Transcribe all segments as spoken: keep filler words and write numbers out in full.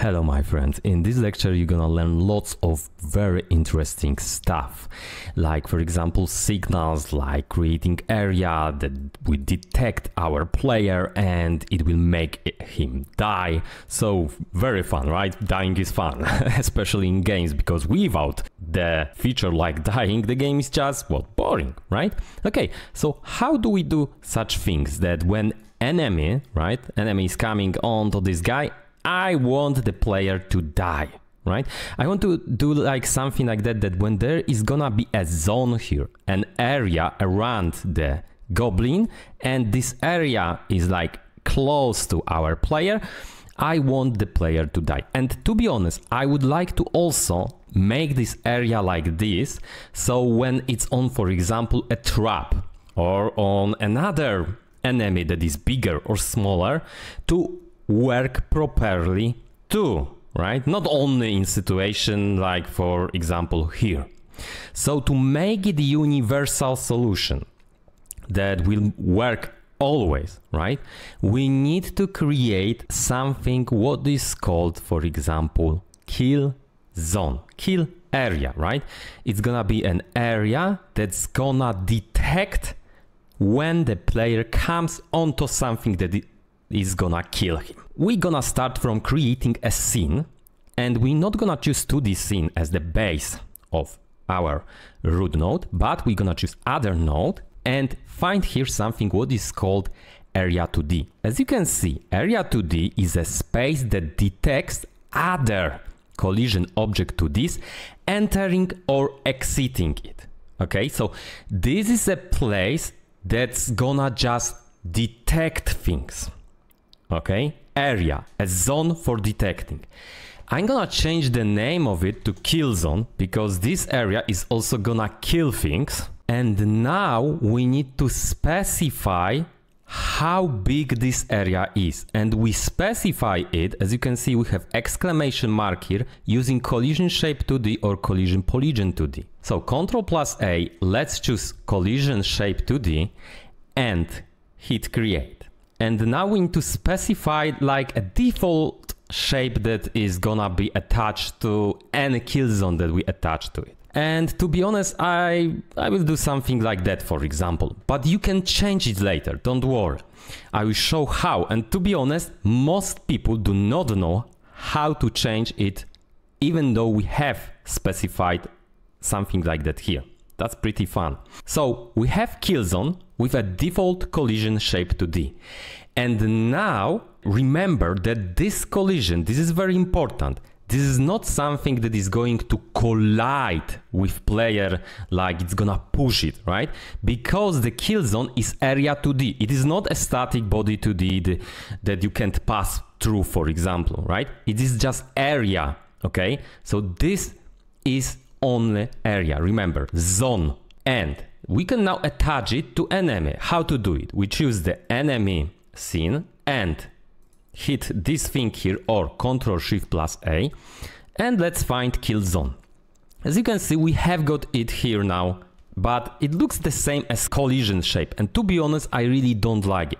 Hello my friends, in this lecture you're gonna learn lots of very interesting stuff, like for example signals, like creating area that we detect our player and it will make him die. So very fun, right? Dying is fun, especially in games, because without the feature like dying the game is just, well, boring, right? Okay, so how do we do such things that when enemy, right, enemy is coming onto this guy, I want the player to die, right? I want to do like something like that, that when there is gonna be a zone here, an area around the goblin, and this area is like close to our player, I want the player to die. And to be honest, I would like to also make this area like this, so when it's on, for example, a trap or on another enemy that is bigger or smaller, to work properly too, right? Not only in situation like for example here. So to make it a universal solution that will work always, right, we need to create something what is called, for example, kill zone, kill area, right? It's gonna be an area that's gonna detect when the player comes onto something that it is gonna kill him. We're gonna start from creating a scene, and we're not gonna choose two D scene as the base of our root node, but we're gonna choose other node and find here something what is called Area two D. As you can see, Area two D is a space that detects other collision object two Ds entering or exiting it. Okay, so this is a place that's gonna just detect things. Okay, area, a zone for detecting. I'm gonna change the name of it to kill zone, because this area is also gonna kill things. And now we need to specify how big this area is. And we specify it, as you can see, we have exclamation mark here using CollisionShape two D or CollisionPolygon two D. So Ctrl plus A, let's choose CollisionShape two D and hit create. And now we need to specify like a default shape that is gonna be attached to any kill zone that we attach to it. And to be honest, I, I will do something like that, for example. But you can change it later, don't worry. I will show how. And to be honest, most people do not know how to change it, even though we have specified something like that here. That's pretty fun. So we have kill zone with a default collision shape two D. And now remember that this collision, this is very important. This is not something that is going to collide with player, like it's gonna push it, right? Because the kill zone is area two D. It is not a static body two D that you can't pass through, for example, right? It is just area, okay? So this is only area, remember, zone. And we can now attach it to enemy. How to do it? We choose the enemy scene and hit this thing here, or Ctrl Shift plus A, and let's find kill zone. As you can see, we have got it here now, but it looks the same as collision shape, and to be honest, I really don't like it.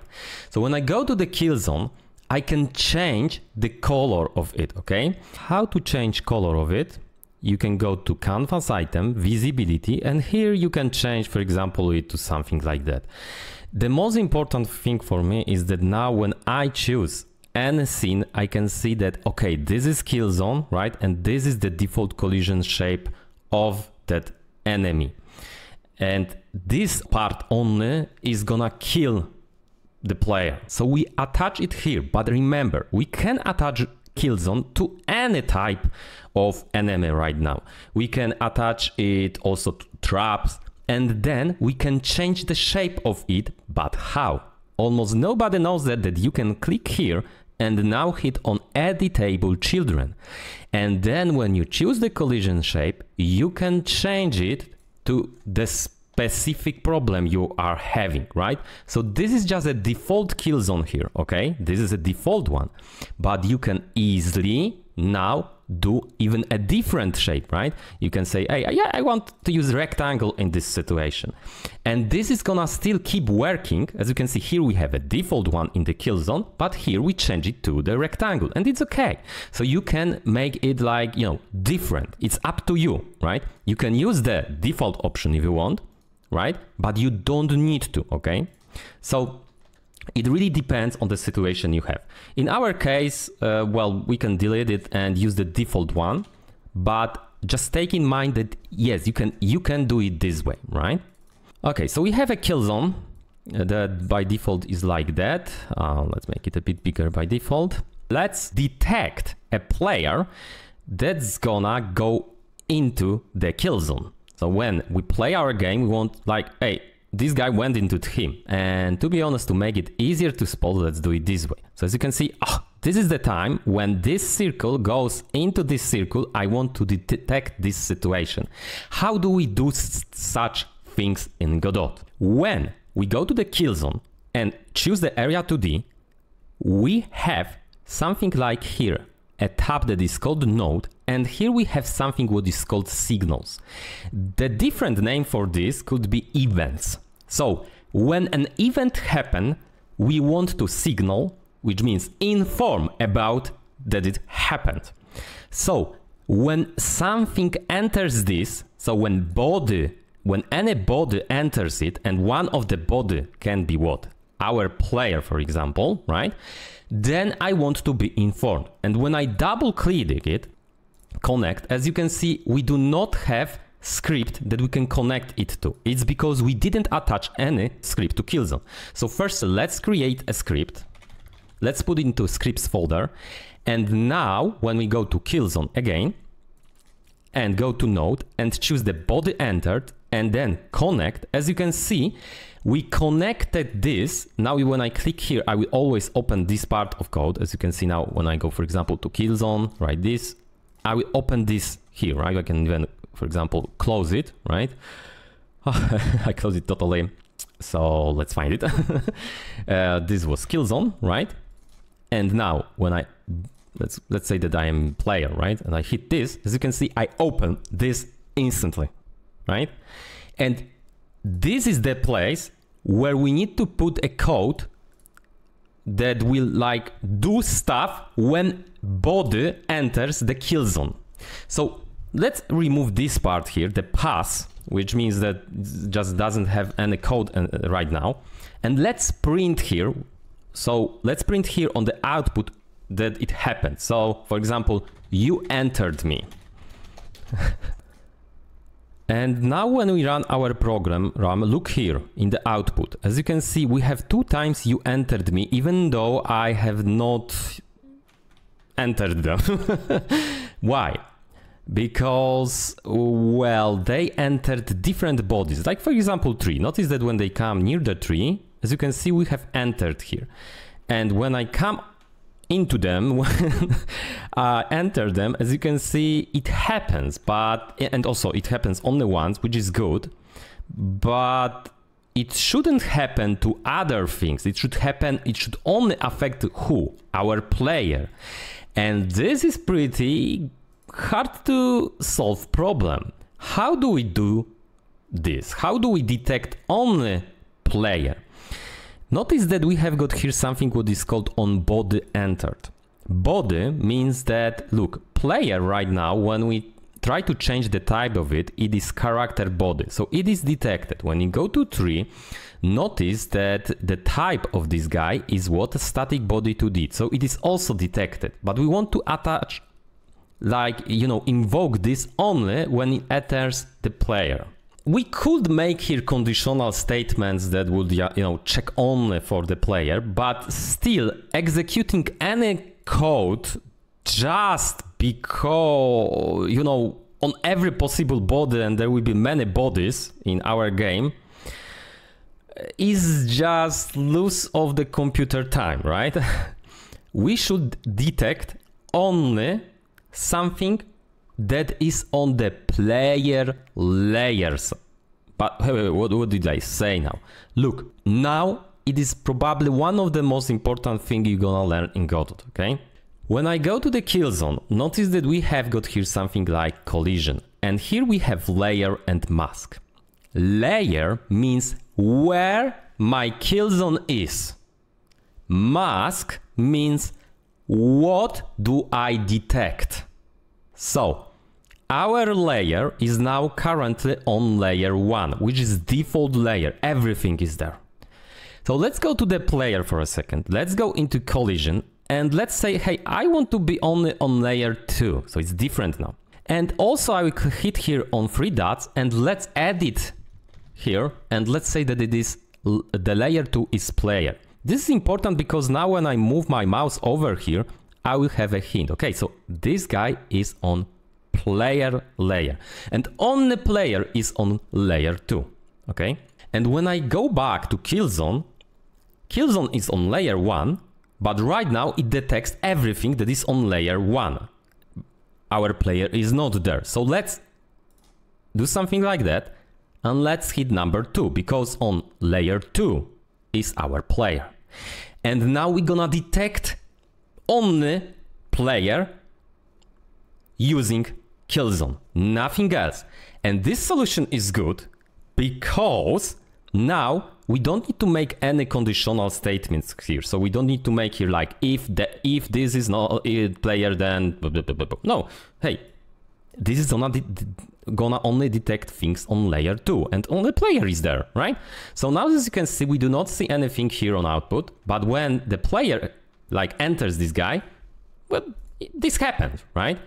So when I go to the kill zone, I can change the color of it, okay? How to change color of it? You can go to canvas item, visibility, and here you can change, for example, it to something like that. The most important thing for me is that now when I choose any scene, I can see that, okay, this is kill zone, right? And this is the default collision shape of that enemy. And this part only is gonna kill the player. So we attach it here, but remember, we can attach kill zone to any type of enemy right now. We can attach it also to traps, and then we can change the shape of it. But how? Almost nobody knows that, that you can click here and now hit on editable children. And then when you choose the collision shape, you can change it to the specific problem you are having, right? So this is just a default kill zone here, okay? This is a default one, but you can easily now do even a different shape, right? You can say, hey, yeah, I want to use rectangle in this situation. And this is gonna still keep working. As you can see here, we have a default one in the kill zone, but here we change it to the rectangle, and it's okay. So you can make it like, you know, different. It's up to you, right? You can use the default option if you want, right? But you don't need to, okay? So it really depends on the situation you have. In our case, uh, well, we can delete it and use the default one, but just take in mind that, yes, you can, you can do it this way, right? Okay, so we have a kill zone that by default is like that. Uh, let's make it a bit bigger by default. Let's detect a player that's gonna go into the kill zone. So when we play our game, we want like, hey, this guy went into him. And to be honest, to make it easier to spot, let's do it this way. So as you can see, oh, this is the time when this circle goes into this circle. I want to detect this situation. How do we do such things in Godot? When we go to the kill zone and choose the Area two D, we have something like here, a tab that is called Node, and here we have something what is called signals. The different name for this could be events. So when an event happens, we want to signal, which means inform about that it happened. So when something enters this, so when body, when any body enters it, and one of the body can be what? Our player, for example, right? Then I want to be informed. And when I double click it, connect, as you can see, we do not have script that we can connect it to. It's because we didn't attach any script to Killzone. So first, let's create a script. Let's put it into scripts folder. And now when we go to Killzone again and go to node and choose the body entered and then connect, as you can see, we connected this. Now when I click here, I will always open this part of code. As you can see now, when I go, for example, to kill zone, right, this, I will open this here, right? I can even, for example, close it, right? I close it totally. So let's find it. uh, this was kill zone, right? And now when I, let's, let's say that I am player, right? And I hit this, as you can see, I open this instantly, right? And this is the place where we need to put a code that will like do stuff when body enters the kill zone. So let's remove this part here, the pass, which means that just doesn't have any code right now. And let's print here. So let's print here on the output that it happened. So for example, you entered me. And now when we run our program, look here in the output. As you can see, we have two times you entered me, even though I have not entered them. Why? Because, well, they entered different bodies. Like for example, tree. Notice that when they come near the tree, as you can see, we have entered here. And when I come into them, when I enter them, as you can see, it happens, but, and also it happens only once, which is good, but it shouldn't happen to other things. It should happen, it should only affect who? Our player. And this is pretty hard to solve problem. How do we do this? How do we detect only player? Notice that we have got here something what is called on body entered. Body means that, look, player right now, when we try to change the type of it, it is character body. So it is detected. When you go to tree, notice that the type of this guy is what? StaticBody two D. So it is also detected, but we want to attach, like, you know, invoke this only when it enters the player. We could make here conditional statements that would, you know, check only for the player, but still executing any code just because, you know, on every possible body, and there will be many bodies in our game, is just loss of the computer time, right? We should detect only something that is on the player layers. But hey, wait, what, what did I say now? Look, now it is probably one of the most important things you're gonna learn in Godot, okay? When I go to the kill zone, notice that we have got here something like collision, and here we have layer and mask. Layer means where my kill zone is. Mask means what do I detect. So our layer is now currently on layer one, which is default layer. Everything is there. So let's go to the player for a second. Let's go into collision and let's say, hey, I want to be only on layer two. So it's different now. And also I will hit here on three dots and let's edit here. And let's say that it is the layer two is player. This is important because now when I move my mouse over here, I will have a hint. Okay, so this guy is on player layer and only player is on layer two. Okay. And when I go back to kill zone, kill zone is on layer one, but right now it detects everything that is on layer one. Our player is not there. So let's do something like that and let's hit number two, because on layer two is our player. And now we're gonna detect only player using kill zone, nothing else. And this solution is good because now we don't need to make any conditional statements here. So we don't need to make here like if the if this is not a player then blah, blah, blah, blah. No, hey, this is gonna, de gonna only detect things on layer two and only player is there, right? So now as you can see, we do not see anything here on output, but when the player like enters this guy, well, this happened, right?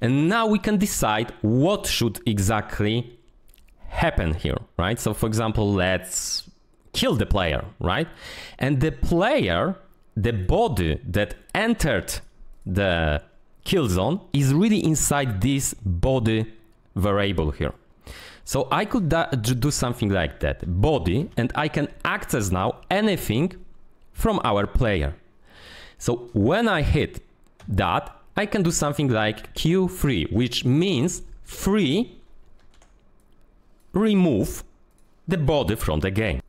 And now we can decide what should exactly happen here, right? So for example, let's kill the player, right? And the player, the body that entered the kill zone is really inside this body variable here. So I could do something like that, body, and I can access now anything from our player. So when I hit that, I can do something like Q three, which means free remove the body from the game.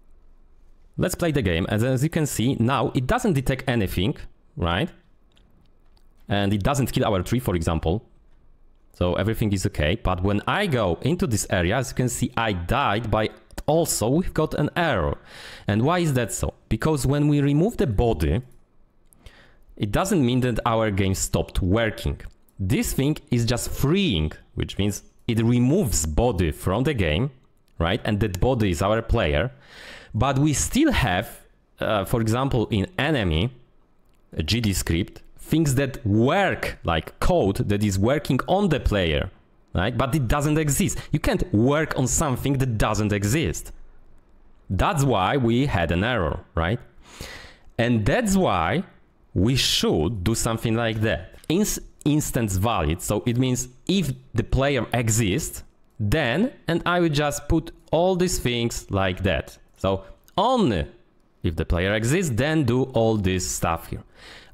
Let's play the game, and as you can see now it doesn't detect anything, right? And it doesn't kill our tree, for example. So everything is okay, but when I go into this area, as you can see, I died, by also we've got an error. And why is that so? Because when we remove the body, it doesn't mean that our game stopped working. This thing is just freeing, which means it removes body from the game, right? And that body is our player. But we still have, uh, for example, in enemy, GDScript, things that work, like code that is working on the player, right? But it doesn't exist. You can't work on something that doesn't exist. That's why we had an error, right? And that's why we should do something like that. Inst instance valid, so it means if the player exists, then, and I will just put all these things like that. So only if the player exists, then do all this stuff here.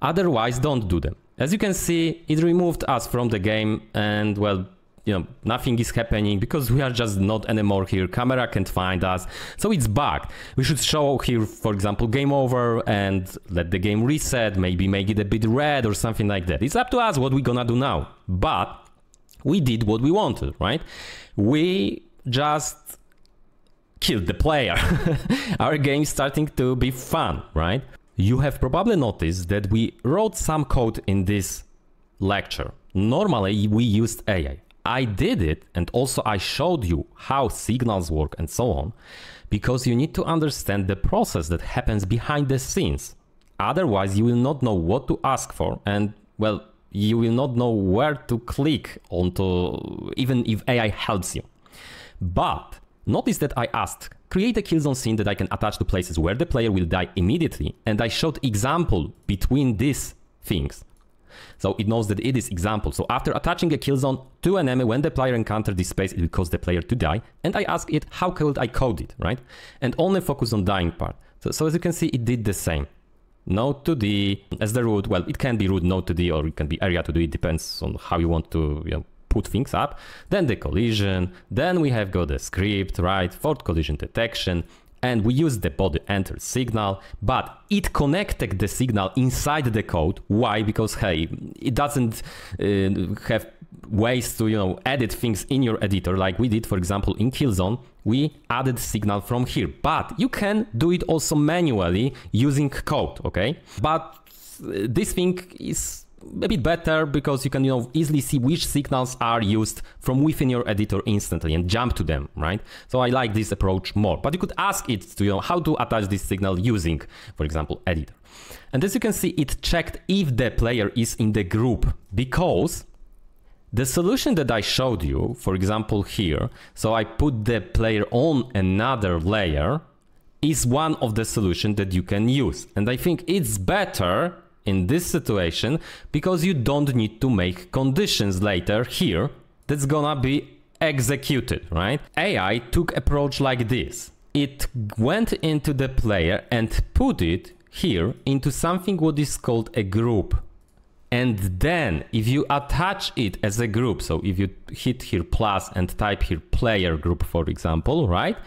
Otherwise, don't do them. As you can see, it removed us from the game and, well, you know, nothing is happening because we are just not anymore here. Camera can't find us, so it's bugged. We should show here, for example, game over and let the game reset, maybe make it a bit red or something like that. It's up to us what we're gonna do now, but we did what we wanted, right? We just killed the player. Our game's starting to be fun, right? You have probably noticed that we wrote some code in this lecture. Normally, we used A I. I did it, and also I showed you how signals work and so on, because you need to understand the process that happens behind the scenes. Otherwise, you will not know what to ask for, and, well, you will not know where to click onto, even if A I helps you. But notice that I asked, create a killzone scene that I can attach to places where the player will die immediately, and I showed example between these things. So it knows that it is example. So after attaching a kill zone to an enemy, when the player encountered this space, it will cause the player to die. And I ask it, how could I code it, right? And only focus on dying part. So, so as you can see, it did the same. Node two D as the root. Well, it can be root Node two D or it can be Area two D. It depends on how you want to, you know, put things up. Then the collision. Then we have got the script, right? For collision detection. and we used the body enter signal, but it connected the signal inside the code. Why? Because, hey, it doesn't uh, have ways to, you know, edit things in your editor like we did, for example, in Killzone. We added signal from here, but you can do it also manually using code, okay? But this thing is a bit better because you can, you know, easily see which signals are used from within your editor instantly and jump to them, right? So I like this approach more, but you could ask it to, you know, how to attach this signal using, for example, editor. And as you can see, it checked if the player is in the group, because the solution that I showed you, for example, here, so I put the player on another layer, is one of the solutions that you can use. And I think it's better in this situation because you don't need to make conditions later here that's gonna be executed, right? A I took approach like this. It went into the player and put it here into something what is called a group. And then if you attach it as a group, so if you hit here plus and type here player group, for example, right?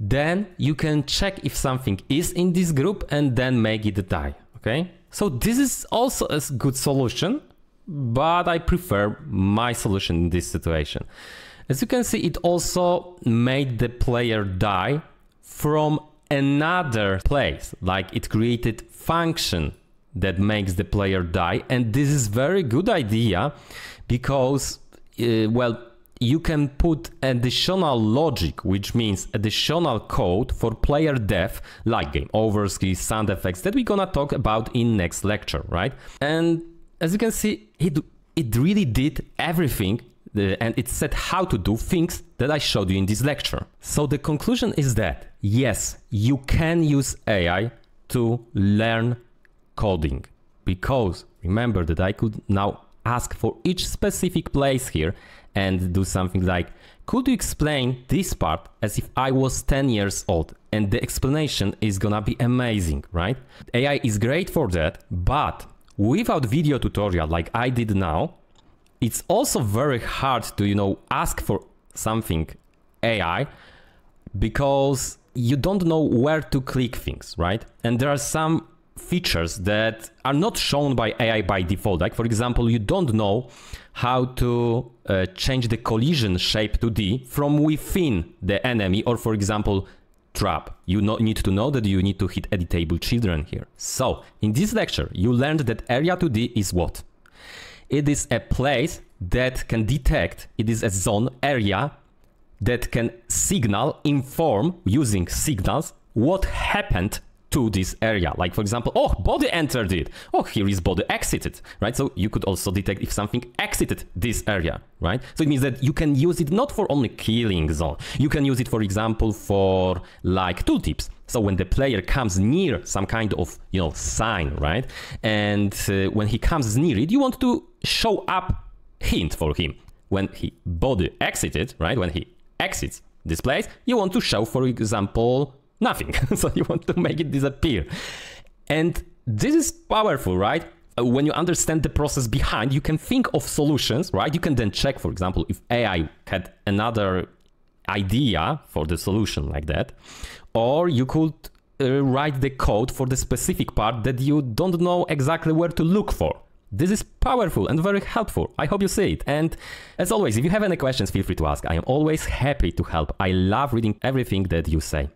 Then you can check if something is in this group and then make it die, okay? So this is also a good solution, but I prefer my solution in this situation. As you can see, it also made the player die from another place, like it created function that makes the player die. And this is very good idea because, uh, well, you can put additional logic, which means additional code for player death, like game over, skills, sound effects that we're gonna talk about in next lecture, right? And as you can see, it, it really did everything, uh, and it said how to do things that I showed you in this lecture. So the conclusion is that, yes, you can use A I to learn coding, because remember that I could now ask for each specific place here and do something like, could you explain this part as if I was ten years old? And the explanation is gonna be amazing, right? A I is great for that, but without video tutorial like I did now, it's also very hard to, you know, ask for something A I because you don't know where to click things, right? And there are some features that are not shown by A I by default. Like, for example, you don't know how to uh, change the collision shape two D from within the enemy, or, for example, trap. You know, need to know that you need to hit editable children here. So in this lecture, you learned that Area two D is what? It is a place that can detect, it is a zone area that can signal, inform using signals what happened to this area. Like, for example, oh, body entered it. Oh, here is body exited, right? So you could also detect if something exited this area, right? So it means that you can use it not for only killing zone. You can use it, for example, for like tooltips. So when the player comes near some kind of, you know, sign, right? And uh, when he comes near it, you want to show up hint for him. When he body exited, right? When he exits this place, you want to show, for example, nothing. So you want to make it disappear. And this is powerful, right? When you understand the process behind, you can think of solutions, right? You can then check, for example, if A I had another idea for the solution like that, or you could uh, write the code for the specific part that you don't know exactly where to look for. This is powerful and very helpful. I hope you see it. And as always, if you have any questions, feel free to ask. I am always happy to help. I love reading everything that you say.